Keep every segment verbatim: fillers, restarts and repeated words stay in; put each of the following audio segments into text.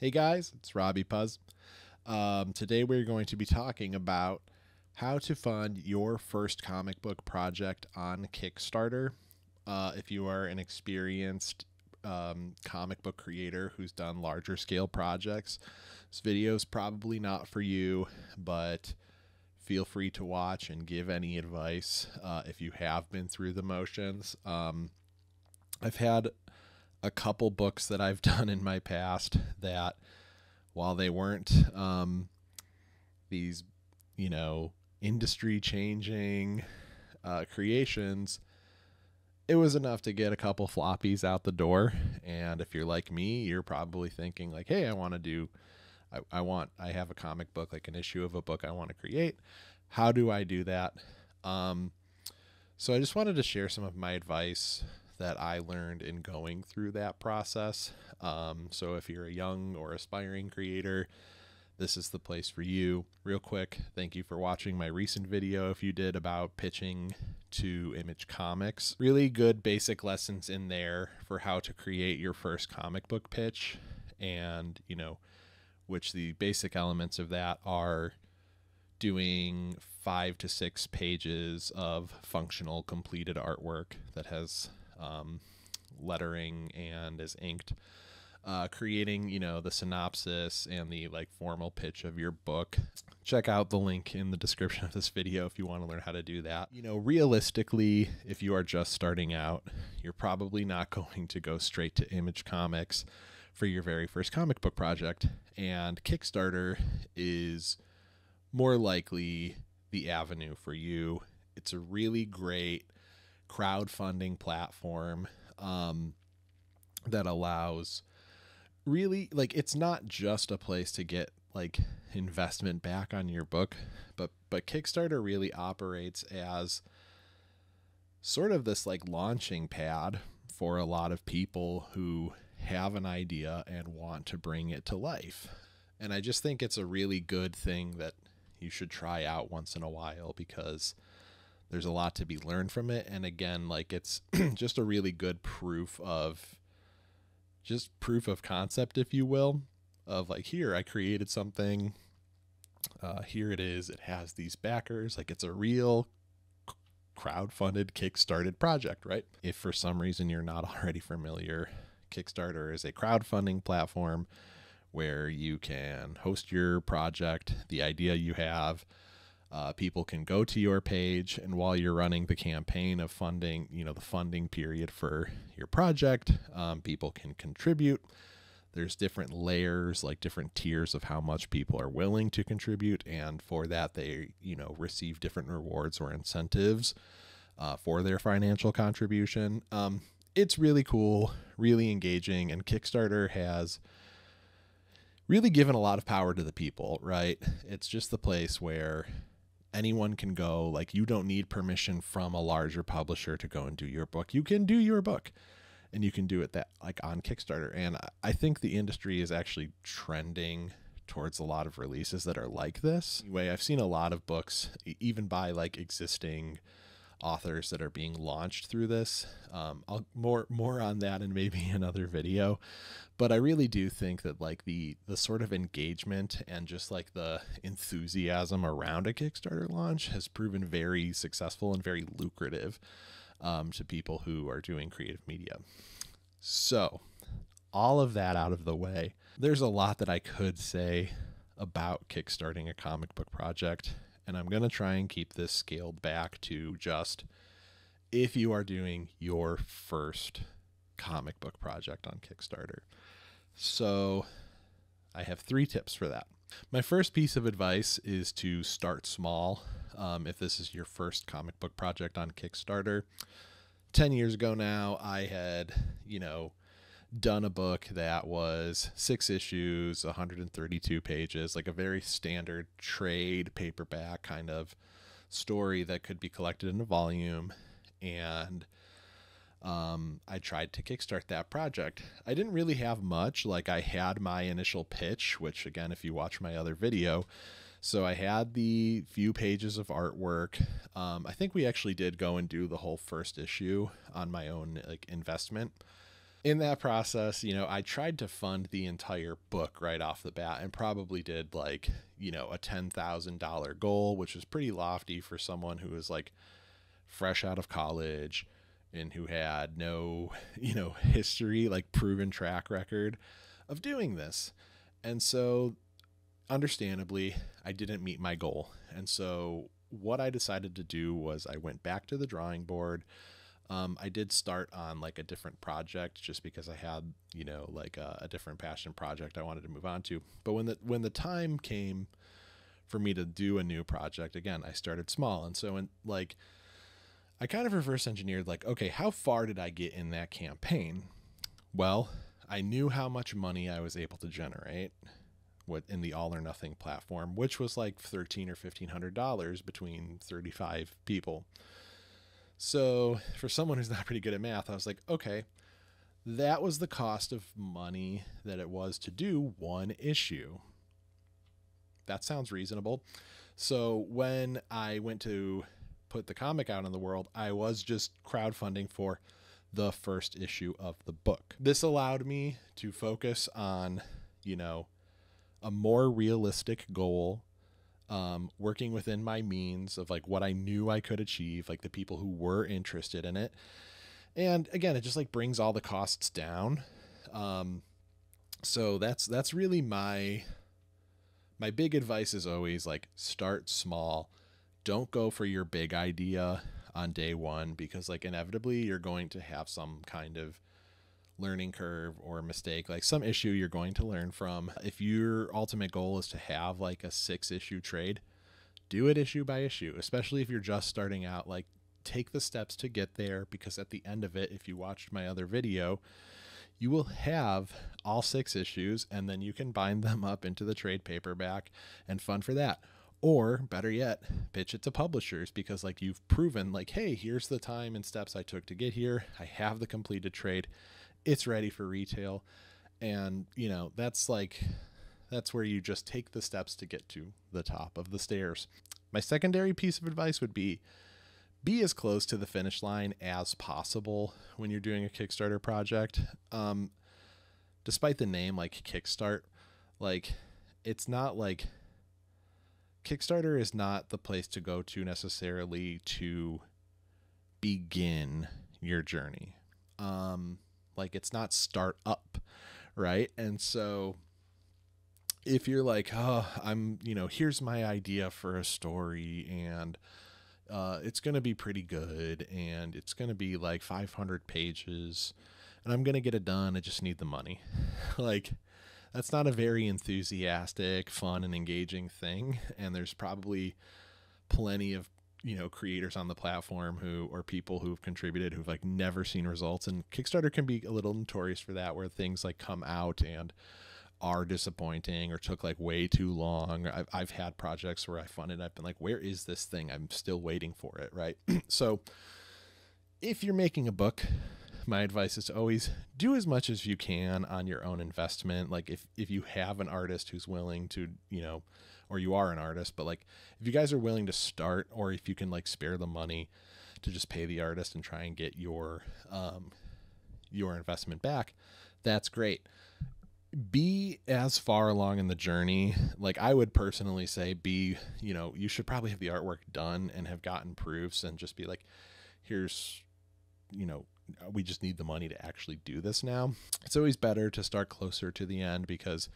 Hey guys, it's Robbie Puzz. Um, today we're going to be talking about how to fund your first comic book project on Kickstarter. Uh, if you are an experienced um, comic book creator who's done larger scale projects, this video is probably not for you, but feel free to watch and give any advice uh, if you have been through the motions. Um, I've had a couple books that I've done in my past that, while they weren't um, these, you know, industry-changing uh, creations, it was enough to get a couple floppies out the door. And if you're like me, you're probably thinking like, hey, I want to do, I, I want, I have a comic book, like an issue of a book I want to create. How do I do that? Um, so I just wanted to share some of my advice that I learned in going through that process. Um, so if you're a young or aspiring creator, this is the place for you. Real quick, thank you for watching my recent video if you did about pitching to Image Comics. Really good basic lessons in there for how to create your first comic book pitch, and, you know, which the basic elements of that are doing five to six pages of functional completed artwork that has um, lettering and is inked. Uh, creating, you know, the synopsis and the like formal pitch of your book. Check out the link in the description of this video if you want to learn how to do that. You know, realistically, if you are just starting out, you're probably not going to go straight to Image Comics for your very first comic book project. And Kickstarter is more likely the avenue for you. It's a really great crowdfunding platform um, that allows, really, like, it's not just a place to get like investment back on your book, but but Kickstarter really operates as sort of this like launching pad for a lot of people who have an idea and want to bring it to life. And I just think it's a really good thing that you should try out once in a while, because there's a lot to be learned from it. And again, like, it's just a really good proof of just proof of concept, if you will, of like, here, I created something, uh, here it is, it has these backers, like it's a real crowdfunded, kickstarted project, right? If for some reason you're not already familiar, Kickstarter is a crowdfunding platform where you can host your project, the idea you have, uh, people can go to your page, and while you're running the campaign of funding, you know, the funding period for your project, um, people can contribute. There's different layers, like different tiers of how much people are willing to contribute. And for that, they, you know, receive different rewards or incentives uh, for their financial contribution. Um, it's really cool, really engaging. And Kickstarter has really given a lot of power to the people, right? It's just the place where anyone can go. Like, you don't need permission from a larger publisher to go and do your book. You can do your book, and you can do it that like on Kickstarter. And I think the industry is actually trending towards a lot of releases that are like this. Anyway, I've seen a lot of books, even by like existing authors, that are being launched through this. Um, I'll more, more on that in maybe another video, but I really do think that like the, the sort of engagement and just like the enthusiasm around a Kickstarter launch has proven very successful and very lucrative, um, to people who are doing creative media. So all of that out of the way, there's a lot that I could say about kickstarting a comic book project. And I'm going to try and keep this scaled back to just if you are doing your first comic book project on Kickstarter. So I have three tips for that. My first piece of advice is to start small. Um, if this is your first comic book project on Kickstarter, ten years ago now, I had, you know, done a book that was six issues, one hundred thirty-two pages, like a very standard trade paperback kind of story that could be collected in a volume. And um, I tried to kickstart that project. I didn't really have much. Like, I had my initial pitch, which, again, if you watch my other video, so I had the few pages of artwork. Um, I think we actually did go and do the whole first issue on my own like investment. in that process, you know, I tried to fund the entire book right off the bat and probably did like, you know, a ten thousand dollar goal, which was pretty lofty for someone who was like fresh out of college and who had no, you know, history, like proven track record of doing this. And so understandably, I didn't meet my goal. And so what I decided to do was I went back to the drawing board. Um, I did start on like a different project just because I had, you know, like a, a different passion project I wanted to move on to. But when the, when the time came for me to do a new project, again, I started small. And so in like, I kind of reverse engineered like, okay, how far did I get in that campaign? Well, I knew how much money I was able to generate in the all or nothing platform, which was like thirteen or fifteen hundred dollars between thirty-five people. So for someone who's not pretty good at math, I was like, okay, that was the cost of money that it was to do one issue. That sounds reasonable. So when I went to put the comic out in the world, I was just crowdfunding for the first issue of the book. This allowed me to focus on, you know, a more realistic goal, um, working within my means of like what I knew I could achieve, like the people who were interested in it. And again, it just like brings all the costs down. Um, so that's, that's really my, my big advice is always like start small. Don't go for your big idea on day one, because like inevitably you're going to have some kind of learning curve or mistake, like some issue you're going to learn from. If your ultimate goal is to have like a six issue trade, do it issue by issue, especially if you're just starting out. Like take the steps to get there, because at the end of it, if you watched my other video, you will have all six issues and then you can bind them up into the trade paperback and fund for that. Or better yet, pitch it to publishers, because like you've proven like, hey, here's the time and steps I took to get here. I have the completed trade. It's ready for retail. And, you know, that's like, that's where you just take the steps to get to the top of the stairs. My secondary piece of advice would be, be as close to the finish line as possible when you're doing a Kickstarter project. Um, despite the name, like Kickstart, like it's not like Kickstarter is not the place to go to necessarily to begin your journey. Um, Like it's not start up, right? And so if you're like, oh, I'm, you know, here's my idea for a story and uh, it's going to be pretty good and it's going to be like five hundred pages and I'm going to get it done. I just need the money. Like that's not a very enthusiastic, fun and engaging thing. And there's probably plenty of, you know, creators on the platform who, or people who've contributed who've like never seen results. And Kickstarter can be a little notorious for that, where things like come out and are disappointing or took like way too long. I've, I've had projects where I funded, I've been like, where is this thing? I'm still waiting for it. Right. So if you're making a book, my advice is to always do as much as you can on your own investment. Like if, if you have an artist who's willing to, you know, or you are an artist, but like if you guys are willing to start, or if you can like spare the money to just pay the artist and try and get your, um, your investment back, that's great. Be as far along in the journey. Like I would personally say be, you know, you should probably have the artwork done and have gotten proofs and just be like, here's, you know, we just need the money to actually do this now. It's always better to start closer to the end, because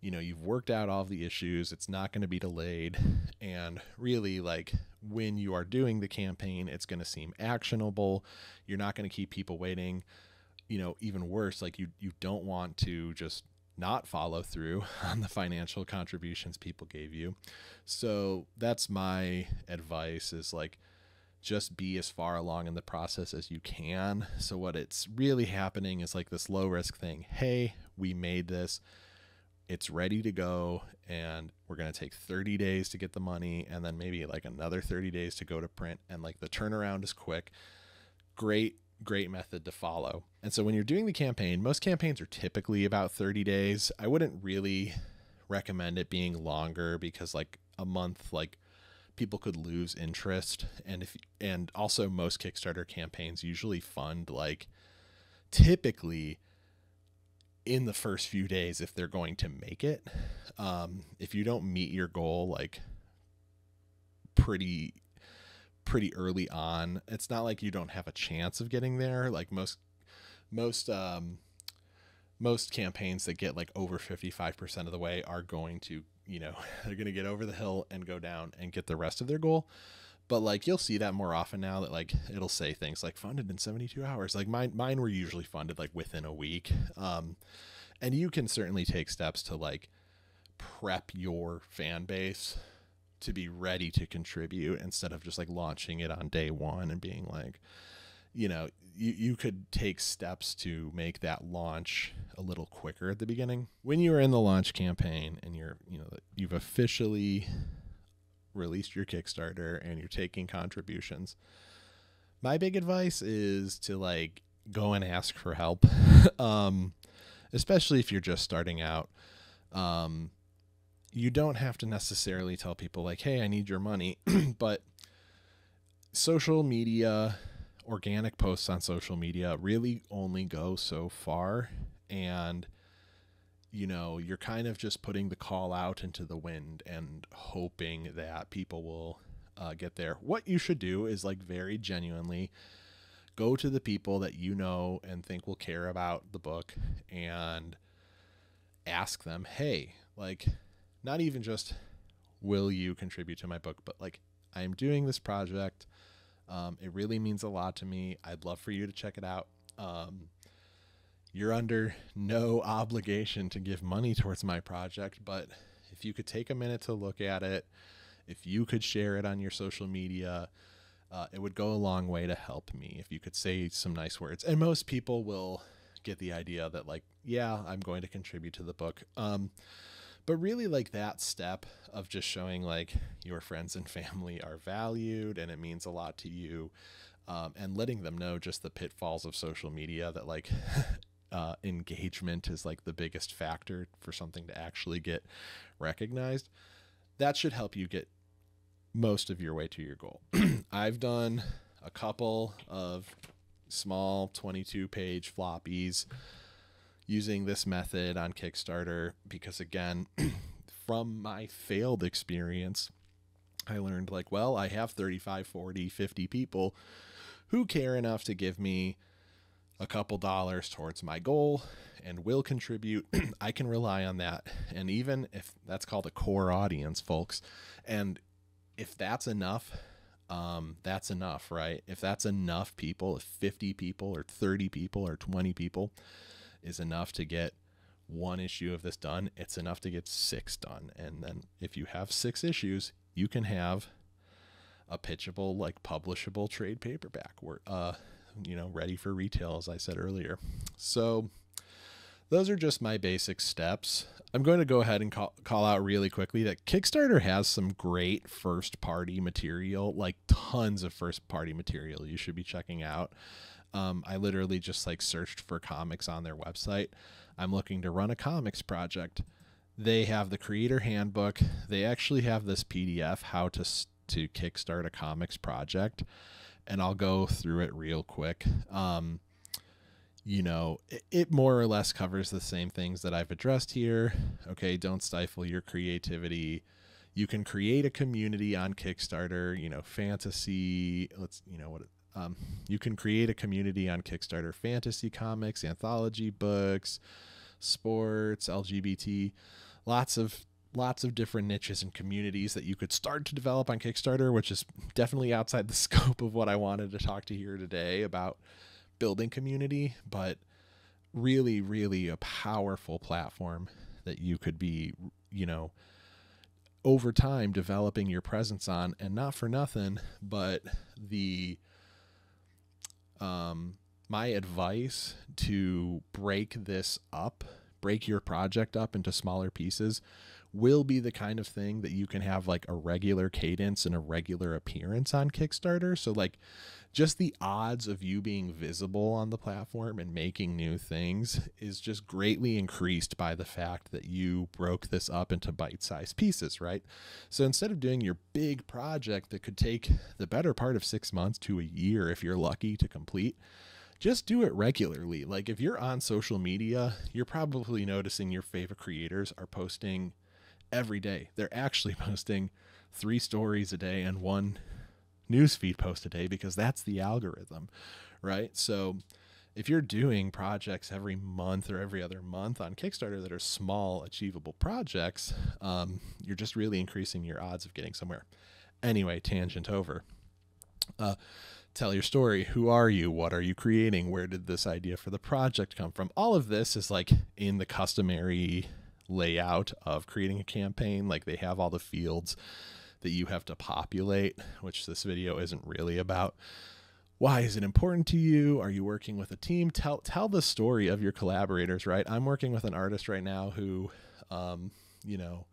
you know, you've worked out all of the issues, it's not going to be delayed. And really, like when you are doing the campaign, it's going to seem actionable. You're not going to keep people waiting. You know, even worse, like you, you don't want to just not follow through on the financial contributions people gave you. So that's my advice, is like, just be as far along in the process as you can. So what it's really happening is like this low risk thing. Hey, we made this. It's ready to go, and we're going to take thirty days to get the money, and then maybe like another thirty days to go to print. And like the turnaround is quick. Great, great method to follow. And so when you're doing the campaign, most campaigns are typically about thirty days. I wouldn't really recommend it being longer, because like a month, like people could lose interest. And if, and also most Kickstarter campaigns usually fund like typically in the first few days if they're going to make it. Um, if you don't meet your goal like pretty pretty early on, it's not like you don't have a chance of getting there. Like most most um, most campaigns that get like over fifty-five percent of the way are going to, you know, they're going to get over the hill and go down and get the rest of their goal. But like, you'll see that more often now, that like, it'll say things like funded in seventy-two hours. Like mine, mine were usually funded like within a week. Um, and you can certainly take steps to like prep your fan base to be ready to contribute, instead of just like launching it on day one and being like, you know, you, you could take steps to make that launch a little quicker at the beginning. When you are in the launch campaign and you're, you know, you've officially released your Kickstarter and you're taking contributions, my big advice is to like go and ask for help. Um, especially if you're just starting out. Um, you don't have to necessarily tell people like, hey, I need your money, but social media, organic posts on social media really only go so far. And you know, you're kind of just putting the call out into the wind and hoping that people will uh, get there. What you should do is like very genuinely go to the people that you know and think will care about the book and ask them, hey, like, not even just will you contribute to my book, but like, I'm doing this project. Um, it really means a lot to me. I'd love for you to check it out. Um, You're under no obligation to give money towards my project, but if you could take a minute to look at it, if you could share it on your social media, uh, it would go a long way to help me if you could say some nice words. And most people will get the idea that like, yeah, I'm going to contribute to the book. Um, but really like that step of just showing like your friends and family are valued and it means a lot to you, um, and letting them know just the pitfalls of social media, that like, Uh, engagement is like the biggest factor for something to actually get recognized. That should help you get most of your way to your goal. I've done a couple of small twenty-two page floppies using this method on Kickstarter because, again, from my failed experience, I learned like, well, I have thirty-five, forty, fifty people who care enough to give me a couple dollars towards my goal and will contribute. I can rely on that. And even if that's called a core audience, folks, and if that's enough, um, that's enough, right? If that's enough people, if fifty people or thirty people or twenty people is enough to get one issue of this done, it's enough to get six done. And then if you have six issues, you can have a pitchable, like publishable trade paperback where, uh, you know, ready for retail, as I said earlier. So those are just my basic steps. I'm going to go ahead and call, call out really quickly that Kickstarter has some great first party material, like tons of first party material you should be checking out. Um, I literally just like searched for comics on their website. I'm looking to run a comics project. They have the creator handbook. They actually have this P D F, how to, to kickstart a comics project. And I'll go through it real quick. Um, you know, it, it more or less covers the same things that I've addressed here. Okay, don't stifle your creativity. You can create a community on Kickstarter, you know, fantasy. Let's, you know, what um, you can create a community on Kickstarter, fantasy comics, anthology books, sports, L G B T, lots of lots of different niches and communities that you could start to develop on Kickstarter, which is definitely outside the scope of what I wanted to talk to here today about building community, but really, really a powerful platform that you could be, you know, over time developing your presence on. And not for nothing, but the, um, my advice to break this up, break your project up into smaller pieces, will be the kind of thing that you can have like a regular cadence and a regular appearance on Kickstarter. So like just the odds of you being visible on the platform and making new things is just greatly increased by the fact that you broke this up into bite-sized pieces, right? So instead of doing your big project that could take the better part of six months to a year, if you're lucky, to complete, just do it regularly. Like if you're on social media, you're probably noticing your favorite creators are posting every day. They're actually posting three stories a day and one newsfeed post a day because that's the algorithm, right? So if you're doing projects every month or every other month on Kickstarter that are small, achievable projects, um, you're just really increasing your odds of getting somewhere. Anyway, tangent over. Uh, tell your story. Who are you? What are you creating? Where did this idea for the project come from? All of this is like in the customary layout of creating a campaign. Like they have all the fields that you have to populate, which this video isn't really about. Why is it important to you? Are you working with a team? Tell, tell the story of your collaborators, right? I'm working with an artist right now who, um, you know,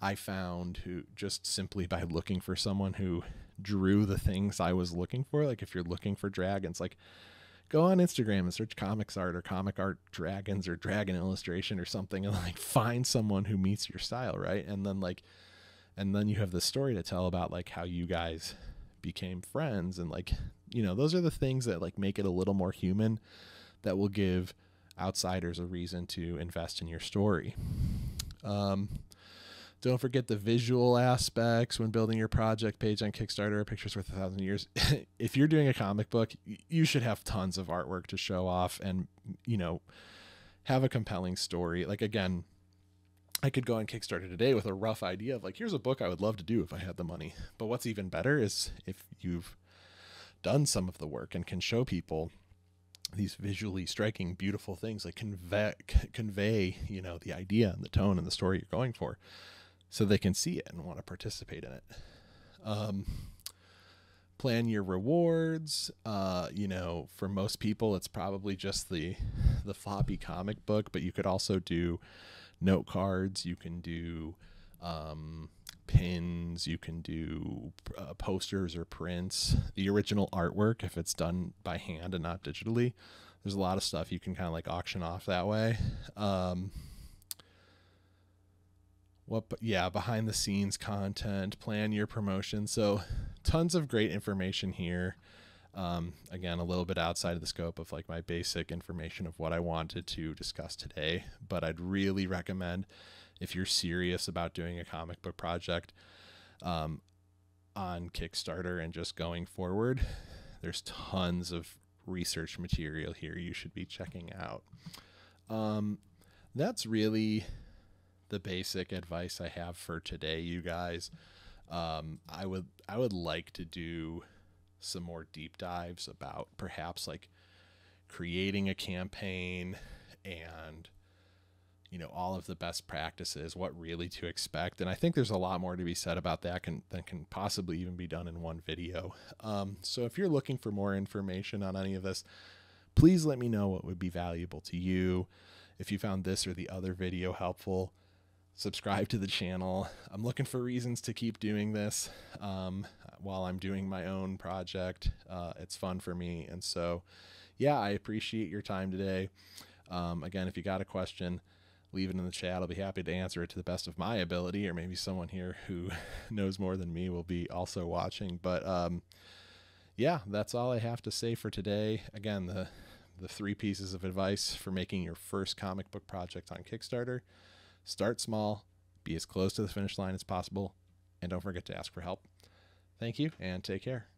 I found who just simply by looking for someone who drew the things I was looking for. Like if you're looking for dragons, like go on Instagram and search comics art or comic art dragons or dragon illustration or something, and like find someone who meets your style, right? And then like, and then you have this story to tell about like how you guys became friends. And like, you know, those are the things that like make it a little more human, that will give outsiders a reason to invest in your story. Um, Don't forget the visual aspects when building your project page on Kickstarter, Pictures Worth a Thousand Years. If you're doing a comic book, you should have tons of artwork to show off and, you know, have a compelling story. Like, again, I could go on Kickstarter today with a rough idea of like, here's a book I would love to do if I had the money. But what's even better is if you've done some of the work and can show people these visually striking, beautiful things, like convey, convey, you know, the idea and the tone and the story you're going for, so they can see it and want to participate in it. Um, plan your rewards. Uh, you know, for most people, it's probably just the, the floppy comic book, but you could also do note cards. You can do um, pins. You can do uh, posters or prints. The original artwork, if it's done by hand and not digitally, there's a lot of stuff you can kind of like auction off that way. Um, What, yeah, behind the scenes content, plan your promotion. So tons of great information here. Um, again, a little bit outside of the scope of like my basic information of what I wanted to discuss today, but I'd really recommend, if you're serious about doing a comic book project um, on Kickstarter and just going forward, there's tons of research material here you should be checking out. Um, that's really the basic advice I have for today, you guys. um, I would I would like to do some more deep dives about perhaps like creating a campaign and, you know, all of the best practices, what really to expect. And I think there's a lot more to be said about that can, that can possibly even be done in one video. Um, so if you're looking for more information on any of this, please let me know what would be valuable to you. If you found this or the other video helpful, subscribe to the channel. I'm looking for reasons to keep doing this um, while I'm doing my own project. Uh, it's fun for me. And so, yeah, I appreciate your time today. Um, again, if you got a question, leave it in the chat. I'll be happy to answer it to the best of my ability, or maybe someone here who knows more than me will be also watching. But um, yeah, that's all I have to say for today. Again, the, the three pieces of advice for making your first comic book project on Kickstarter: start small, be as close to the finish line as possible, and don't forget to ask for help. Thank you, and take care.